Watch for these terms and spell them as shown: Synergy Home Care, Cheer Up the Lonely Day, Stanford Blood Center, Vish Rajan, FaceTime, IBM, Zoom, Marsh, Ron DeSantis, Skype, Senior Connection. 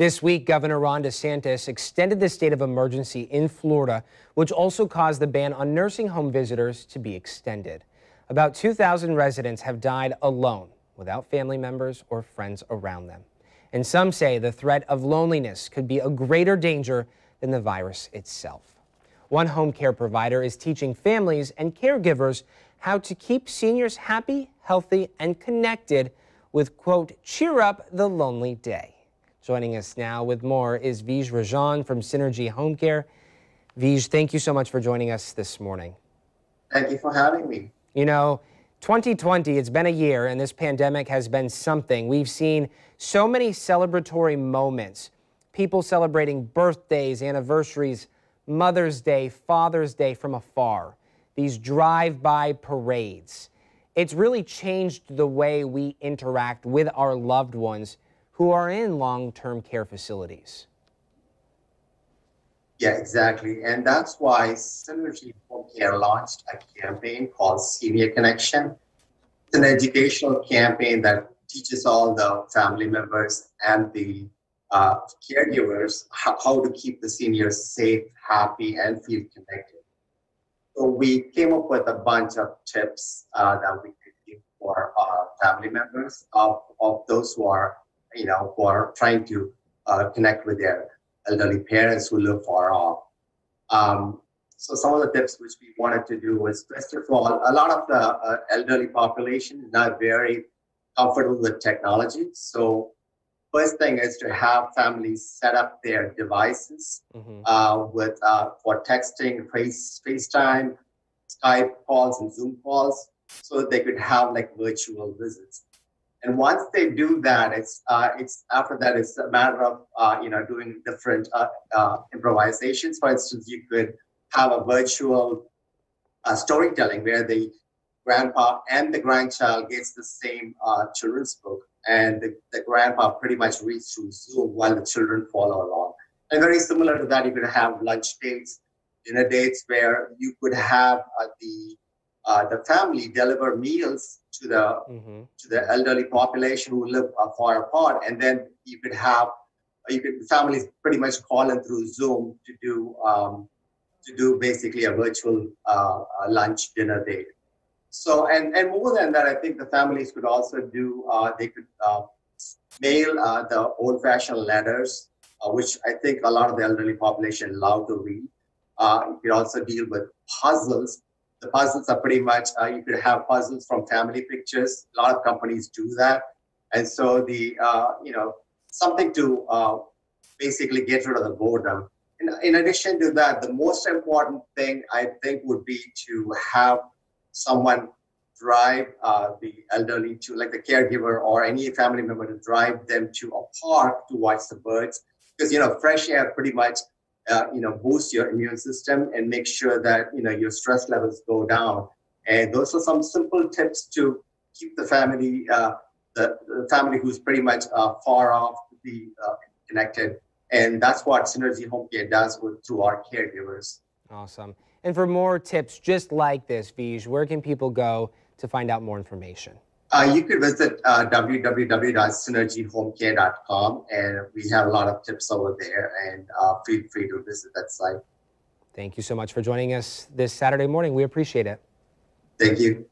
This week, Governor Ron DeSantis extended the state of emergency in Florida, which also caused the ban on nursing home visitors to be extended. About 2,000 residents have died alone, without family members or friends around them. And some say the threat of loneliness could be a greater danger than the virus itself. One home care provider is teaching families and caregivers how to keep seniors happy, healthy, and connected with, quote, Cheer Up the Lonely Day. Joining us now with more is Vish Rajan from Synergy Home Care. Vish, thank you so much for joining us this morning. Thank you for having me. You know, 2020, it's been a year, and this pandemic has been something. We've seen so many celebratory moments, people celebrating birthdays, anniversaries, Mother's Day, Father's Day from afar, these drive-by parades. It's really changed the way we interact with our loved ones who are in long-term care facilities. Yeah, exactly. And that's why Synergy Home Care launched a campaign called Senior Connection. It's an educational campaign that teaches all the family members and the caregivers how to keep the seniors safe, happy, and feel connected. So we came up with a bunch of tips that we could give for our family members of those who are, you know, who are trying to connect with their elderly parents who live far off. So some of the tips which we wanted to do was, first of all, a lot of the elderly population is not very comfortable with technology. So first thing is to have families set up their devices for texting, FaceTime, Skype calls, and Zoom calls, so that they could have like virtual visits. And once they do that, it's after that it's a matter of doing different improvisations. For instance, you could have a virtual storytelling where the grandpa and the grandchild gets the same children's book, and the grandpa pretty much reads through Zoom while the children follow along. And very similar to that, you could have lunch dates, dinner dates, where you could have the family deliver meals to the elderly population who live far apart, and then you could have families pretty much call in through Zoom to do basically a virtual lunch dinner date. So and more than that, I think the families could also do they could mail the old-fashioned letters, which I think a lot of the elderly population love to read. You could also deal with puzzles. The puzzles are pretty much, you could have puzzles from family pictures. A lot of companies do that. And so the, something to basically get rid of the boredom. In addition to that, the most important thing I think would be to have someone drive the elderly to, like the caregiver or any family member, to drive them to a park to watch the birds. Because, fresh air pretty much boost your immune system and make sure that, your stress levels go down. And those are some simple tips to keep the family, the family who's pretty much far off, to be connected. And that's what Synergy Home Care does through our caregivers. Awesome. And for more tips just like this, Vish, where can people go to find out more information? You could visit www.synergyhomecare.com, and we have a lot of tips over there, and feel free to visit that site. Thank you so much for joining us this Saturday morning. We appreciate it. Thank you.